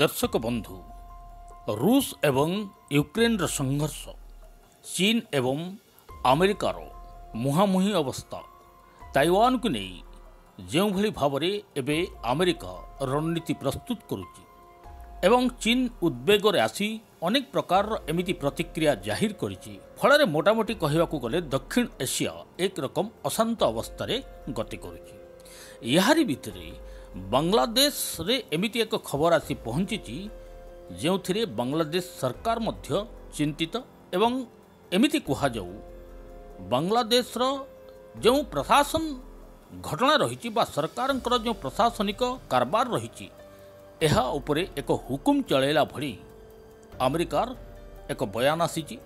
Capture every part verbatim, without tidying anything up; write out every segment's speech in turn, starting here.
दर्शक बंधु, रूस एवं यूक्रेन संघर्ष, चीन एवं अमेरिकार मुहांमुही अवस्था, ताइवान को नहीं जो भली भावरे एबे अमेरिका रणनीति प्रस्तुत करुची एवं चीन उद्वेग रे आसी अनेक प्रकार एमिति प्रतिक्रिया जाहिर करिची। फल मोटामोटी कहवाकू गले दक्षिण एशिया एक रकम अशांत अवस्था रे गति करुची। यारी भितरे बांग्लादेश रे एमिति एक खबर आसी पहुंची जो थिरे बांग्लादेश सरकार मध्य चिंतित एवं एमिति कहा जाऊ बांग्लादेश रो जो प्रशासन घटना रही बा सरकार जो प्रशासनिक कारबार रही एहा उपरे एक हुकुम चलेला भली अमेरिकार एक बयान आसी।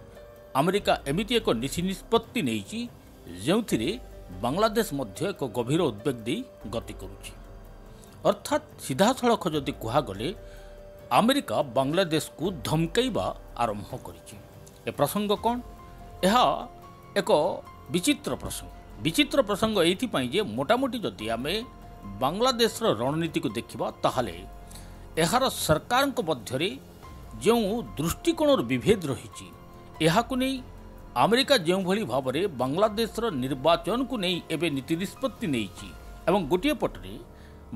अमेरिका एमिति एक नीति निष्पत्ति नहीं जो थिरे बांग्लादेश मध्य एक गभीर उद्वेग दे गति करुची। अर्थात सीधासलख जदि कहगले अमेरिका बांग्लादेश को धमकैबा आरंभ करिछि। ए प्रसंग कौन? यह एक विचित्र प्रसंग। विचित्र प्रसंग एइथिपाई जे मोटामोटी जदि आमे बांग्लादेश रणनीति को देखिबा ताहाले एहार सरकार को मध्यरे जो दृष्टिकोण विभेद रहिछि एहाकु नेइ अमेरिका जो भली भावरे बांग्लादेश निर्वाचन को नेइ एबे नीति निष्पत्ति नेइछि एवं गोटिए पटरे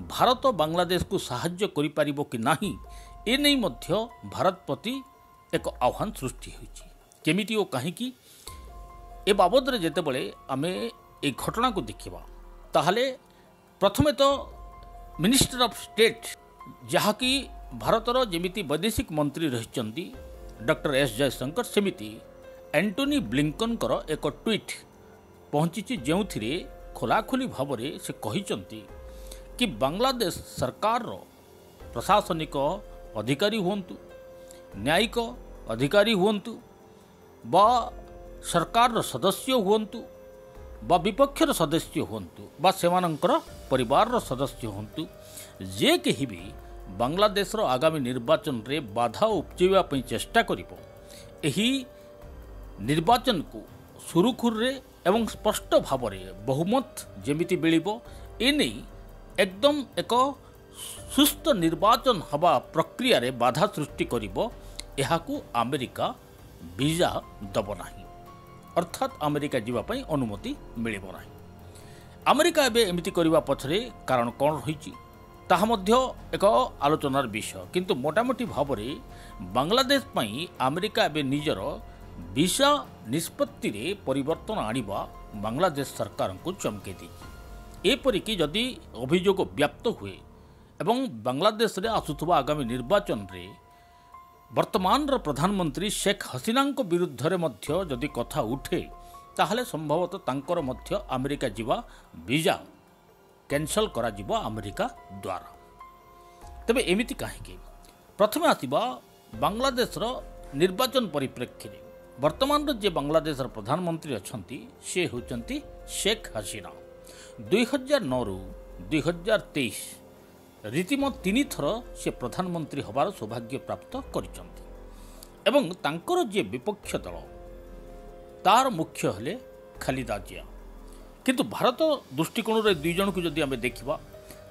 भारत बांग्लादेश को साहाय्य करिपारिबो कि नाही ए नै मध्य भारत प्रति एक आह्वान सृष्टि होइछि। केमिति ओ काहेकि ए बाबद रे जेतेबेले आमे ए घटना को देखिबा ताहाले प्रथमे तो मिनिस्टर ऑफ स्टेट जहा कि भारतर जेमिति वैदेशिक मंत्री रहिचंती डॉक्टर एस जयशंकर सेमिति एंटोनी ब्लिंकन कर एक ट्वीट पहुंची जोथिरे खोलाखोली भावरे से कहिचंती कि बांग्लादेश सरकार प्रशासनिक अधिकारी हुंतु, न्यायिक अधिकारी हुंतु, बा सरकार सदस्य हुंतु, बा विपक्षर सदस्य हुंतु, बा सेमानंकर परिवार सदस्य हुंतु, जे कहि भी बांग्लादेश आगामी निर्वाचन रे बाधा उपजेवा पई चेष्टा करिवो एही निर्वाचन को सुरुखुर रे एवं स्पष्ट भाव रे बहुमत जेमिति मिलिवो ए नै एकदम एक सुस्त निर्वाचन हवा प्रक्रिया रे बाधा सृष्टि करिवो एहाकु अमेरिका वीजा दबो नाही, अर्थात अमेरिका जीवा पई अनुमति मिलिवो नाही। अमेरिका एबे एमिति करिवा पछरे कारण कोन होईची ताहा मध्य एक आलोचनार विषय। किंतु मोटामोटी भाव रे बांग्लादेश पई अमेरिका एबे निजर वीजा निष्पत्ति रे परिवर्तन आनिबा बांग्लादेश सरकार को चमके देछि। एपरिकी जदि अभियोग व्याप्त हुए एवं बांग्लादेश रे आसुवा आगामी निर्वाचन रे वर्तमान रे प्रधानमंत्री शेख हसीना विरुद्ध रे मध्य जदि कथा उठे ताहले संभवतः तांकर मध्य अमेरिका जीवा वीजा कैंसल करा जीवा अमेरिका द्वारा। तबे एमिति काहेकि प्रथमे आसीबा बांग्लादेश रो निर्वाचन परिप्रेक्षी रे वर्तमान रे जे बांग्लादेश रो प्रधानमंत्री अछंती से होचंती शेख हसीना। दुई हजार नौ रु दुई हजार तेईस रीतिमत तीन थर से प्रधानमंत्री हबार सौभाग्य प्राप्त करिचंती एवं तांकर जे विपक्ष दल तार मुख्य हेले खालिदा जिया। किंतु भारत दृष्टिकोण रे दुई जन को जदि आमे देखिबा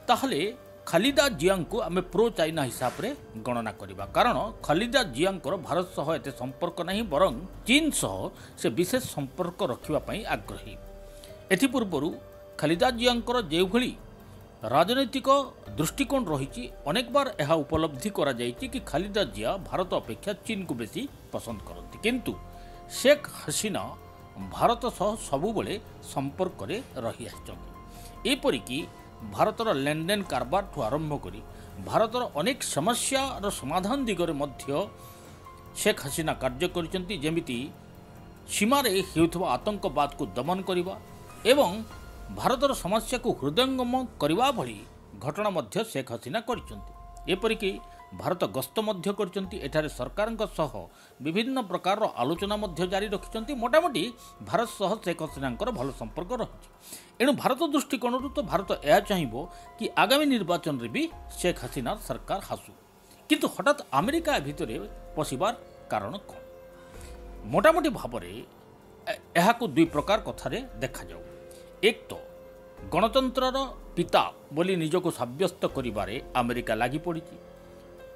ताहले खालिदा जिया को आमे प्रो चाइना हिसाब रे गणना करिबा, कारण खालिदा जिया भारत सह एते संपर्क नहीं बरं चीन सह से विशेष संपर्क रखिबा पई आग्रही। एथि पूर्वरु खालिदा जिया जो भली राजनैतिक दृष्टिकोण रही अनेक बार यह उपलब्धि करा जाइछि कि खालिदा जिया भारत अपेक्षा चीन को बेसी पसंद करती, किंतु शेख हसीना भारत सह सबुबले संपर्क रही आछथि। एपरिकी भारतर लेनदेन कारबार ठू आरंभ करी भारतर अनेक समस्यार समाधान दिगरे मध्य शेख हसीना कार्य करिसेंति, जेमिति सीमारे हेउथवा आतंकवाद को दमन करबा एवं भारतर समस्या को हृदयंगम करवा भली घटना मध्य शेख हसीना करिसंती। एपरिकी भारत गस्त मध्य करिसंती, एठारे सरकारक सह विभिन्न प्रकार आलोचना मध्य जारी रखिसंती। मोटामोटी भारत सह शेख हसीनांकर भल संपर्क रही, एणु भारत दृष्टिकोण तो भारत यह चाहिए कि आगामी निर्वाचन रे भी शेख हसीना सरकार हासू। किंतु हठात अमेरिका भितर पशिबार कारण कौन? मोटामोटी भाव में यह दुई प्रकार कथारे देखा जाऊ। एक तो गणतंत्रर पिता बोली निजको सब्यस्त करिबारे अमेरिका लागी पड़ी,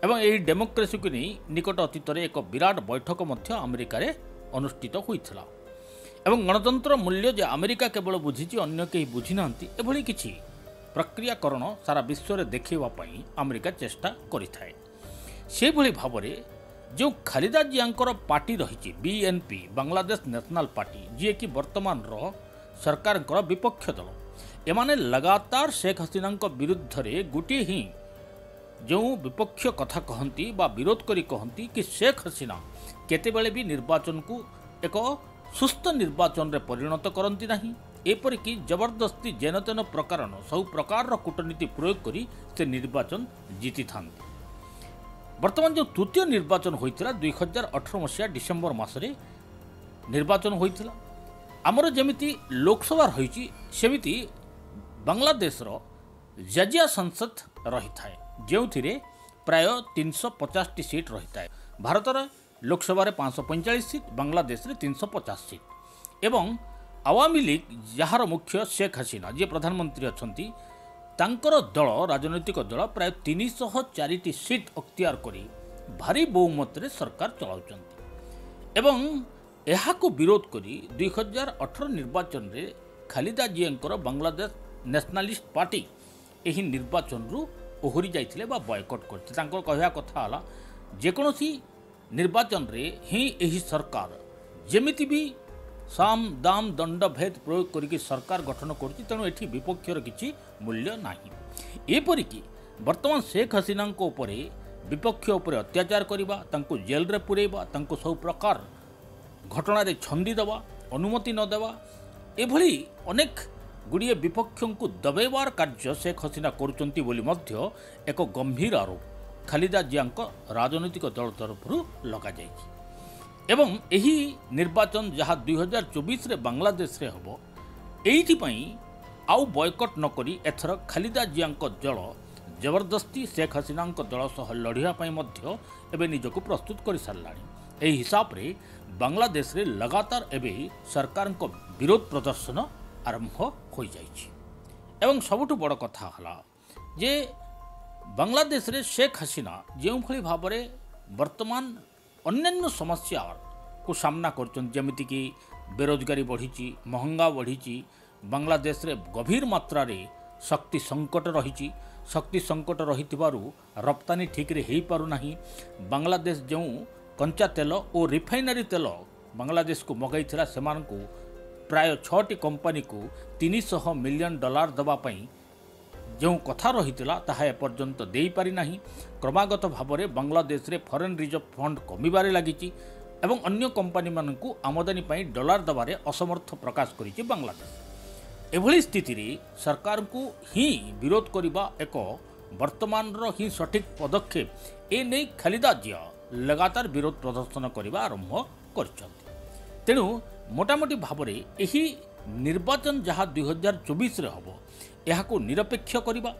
एवं यही डेमोक्रेसी को नहीं निकट अतीत एक विराट बैठक मध्य अमेरिकार अनुष्ठित होता एवं गणतंत्र मूल्य जे अमेरिका केवल बुझी अन्न कहीं बुझी ना एभली किसी प्रक्रियाकरण सारा विश्व में देखापी अमेरिका चेष्टा करें। से भाव जो खालिदा जिया पार्टी रही बीएनपी बांग्लादेश नेशनल पार्टी जी कि वर्तमान सरकार विपक्ष दल एमाने लगातार शेख हसीना विरुद्ध गोटे ही जो विपक्ष कथा कहती बा विरोध करी कहती कि शेख हसीना केतेबेले भी निर्वाचन को एक सुस्थ निर्वाचन रे परिणत करती नहीं एपरिकी जबरदस्ती जेनतेन प्रकार सब प्रकार कूटनीति प्रयोग करी से निर्वाचन जीति था। वर्तमान जो तृतीय निर्वाचन होता दुई हजार अठर मसीहा डिसेम्बर मसरे निर्वाचन होता आमर जमी लोकसभा रही सेमती बांग्लादेशर जजिया संसद रही थाए जो प्राय तीन सौ पचासटी सीट रही थाए। भारत लोकसभा पाँच सौ पैंचाश सीट बांग्लादेश तीन सौ पचास सीट एवं आवामी लीग जार मुख्य शेख हसीना जी प्रधानमंत्री अच्छा दल राजनैतिक दल प्राय तीन सौ चार सीट अख्तियार करी भारी बहुमत सरकार चलाउछन्ति एवं एहाकु विरोध करी दुई हजार अठर निर्वाचन रे खालिदा जिया बांग्लादेश नेशनलिस्ट पार्टी यही निर्वाचन रु ओहरी जाइथिले बा बॉयकॉट करते तांकर कहया कथा हला जेकोसी निर्वाचन रे ही यही सरकार जेमिति भी साम दाम दंड भेद प्रयोग करके सरकार गठन करती तेणु एठी विपक्षर किछि मूल्य नाही। एपरिकी वर्तमान शेख हसीना उपरे विपक्ष उपरे अत्याचार करबा तांको जेल रे पुरेबा तांको सब प्रकार घटना रे छंदी देवा अनुमति न देवा एभली अनेक गुड़िए विपक्ष को दबेवार कार्य शेख हसीना करुचंती बोली मध्य एक गंभीर आरोप खालिदा जिया राजनैतिक दल तरफ लग जाए एवं यही निर्वाचन जहाँ दुई हजार चौबीस बांग्लादेश हम यहीपाई आउ बॉयकॉट नक एथर खालिदा जिया दल जबरदस्ती शेख हसीना दल सह लड़ापी निजक प्रस्तुत कर सारा। यही हिसाब से बांग्लादेश लगातार एवं सरकार विरोध प्रदर्शन आरंभ हो जाइए एवं सबुठु बड़ कथा हला जे बांग्लादेश रे शेख हसीना जो भाव में वर्तमान अन्य समस्या को सामना करमिति कि बेरोजगारी बढ़ी महंगा बढ़ी बांग्लादेश रे गभीर मात्रा रे शक्ति संकट रही शक्ति संकट रही रप्तानी ठीक रे हो पारुना बांग्लादेश जो कंचा तेल और रिफाइनरी तेल बांग्लादेश को मगई थिला सेमानकु प्राय छोटी कंपनी को तीन सौ मिलियन डॉलर दवापाई जो कथा रही एपर्यंत दे पारी नाही। क्रमागत भाव में बांग्लादेश रे फॉरेन रिजर्व फंड कमिबारे लगी एवं अन्य कंपनी मानक आमदानी पर डॉलर दबारे असमर्थ प्रकाश करिछि बांग्लादेश। एभली स्थिति रे सरकार को ही विरोध करबा एक वर्तमान रो ही सठिक पदक्षेप ए नै खालिदा जिया लगातार विरोध प्रदर्शन करबा आरंभ करछन्ति। तेणु मोटामोटी भाव में यही निर्वाचन जहाँ दुई हजार चौबीस हम यह निरपेक्ष करवा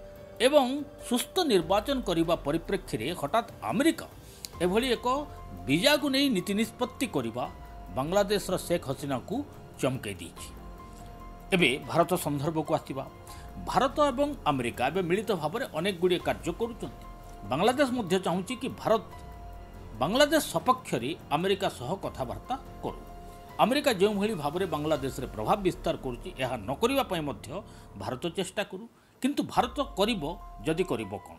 एवं सुस्थ निर्वाचन करने परिप्रेक्षी रे हठात अमेरिका एभली एक बीजा को नहीं नीति निष्पत्ति करवा बांग्लादेश शेख हसीना को चमकई देछि। एबे भारत संदर्भ को आसीबा भारत एवं अमेरिका एवं मिलित भाव में अनेक गुड़िए कार्य करुचंती। बांग्लादेश मध्य चाहूँगी कि भारत बांग्लादेश सपक्ष रे अमेरिका सह कथबार्ता करू। अमेरिका जो भाव में बांग्लादेश रे प्रभाव विस्तार करुच्ची यह न करने मध्य भारत चेष्टा करू किंतु भारत करिबो जदि करिबो कौन।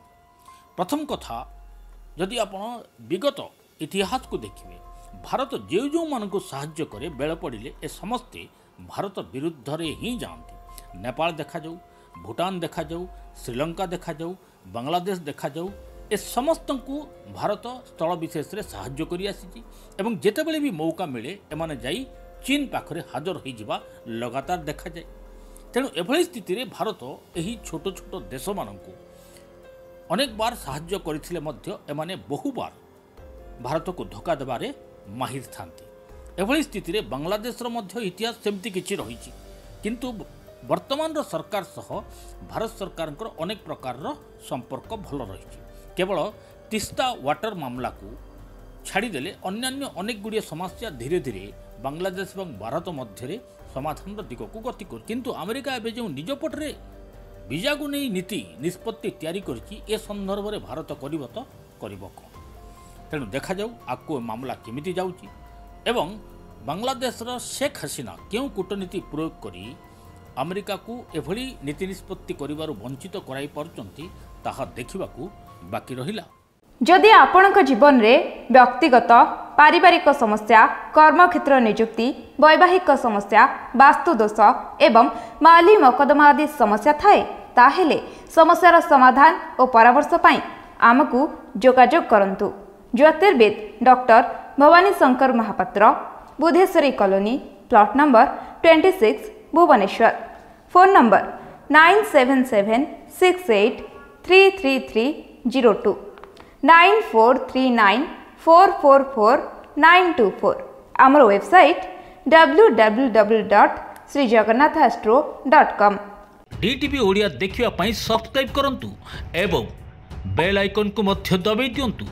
प्रथम कथा जदि आपण विगत इतिहास को देखिए भारत जो जो मानक साहाय्य करे बेल पड़े ए समस्ते भारत विरुद्ध रे ही जाती। नेपाल देखा जाऊ भूटान देखा जाऊ श्रीलंका देखा जाऊ बांग्लादेश देखा जाऊ ए समस्त को भारत स्थल विशेष रे साहाय्य करी आसी एवं जेतेबेले भी मौका मिले एमाने जाई चीन पाखरे हाजर हो जावा लगातार देखा जाए। तेणु एभली स्थिति रे भारत यही छोट छोट देश मानक अनेक बार साहाय्य करथिले मध्य एमाने बहुबार भारत को धोखा देबारे माहिर थांती। एभली स्थिति रे बांग्लादेश रो मध्य इतिहास सेमती किछि रहिछि किंतु वर्तमान रो सरकार सह भारत सरकार अनेक प्रकार रो संपर्क भल रहिछि। केवल तिस्ता वाटर मामला को छाड़देले अन्य अनेक गुड़िए समस्या धीरे धीरे बांग्लादेश और भारत मध्य समाधान दिग को गति कर किंतु अमेरिका एवं जो निज पटे वीजा को नहीं नीति निष्पत्ति तैयारी कर संदर्भ में भारत कर तो कर तेणु देखा जाऊ आपको मामला केमिति जाऊँगी एवं बांग्लादेशर शेख हसीना क्यों कूटनीति प्रयोग करी अमेरिका को एभली नीति निष्पत्ति करिवारु वंचित कराई पारचंती ताहा देखिबाकू बाकी रहिला। जदि आपणक जीवन रे व्यक्तिगत पारिवारिक समस्या कर्म क्षेत्र नियुक्ति वैवाहिक समस्या वास्तु दोष एवं माली मकदमा आदि समस्या थाए ताहेले समस्यार समाधान और परामर्श पाई आमकू जोगाजोग करंतु ज्योतिर्विद doctor Bhavani Shankar Mahapatra Budheshwari colony plot number छब्बीस Bhubaneswar phone number nine seven seven six eight three three three zero two nine four three nine four four four nine two four आमर website W W W dot Shri Jagannath astro dot com DTV Odia देखिबा पई subscribe करंतु एवं bell icon को मध्य दबाइ दियंतु।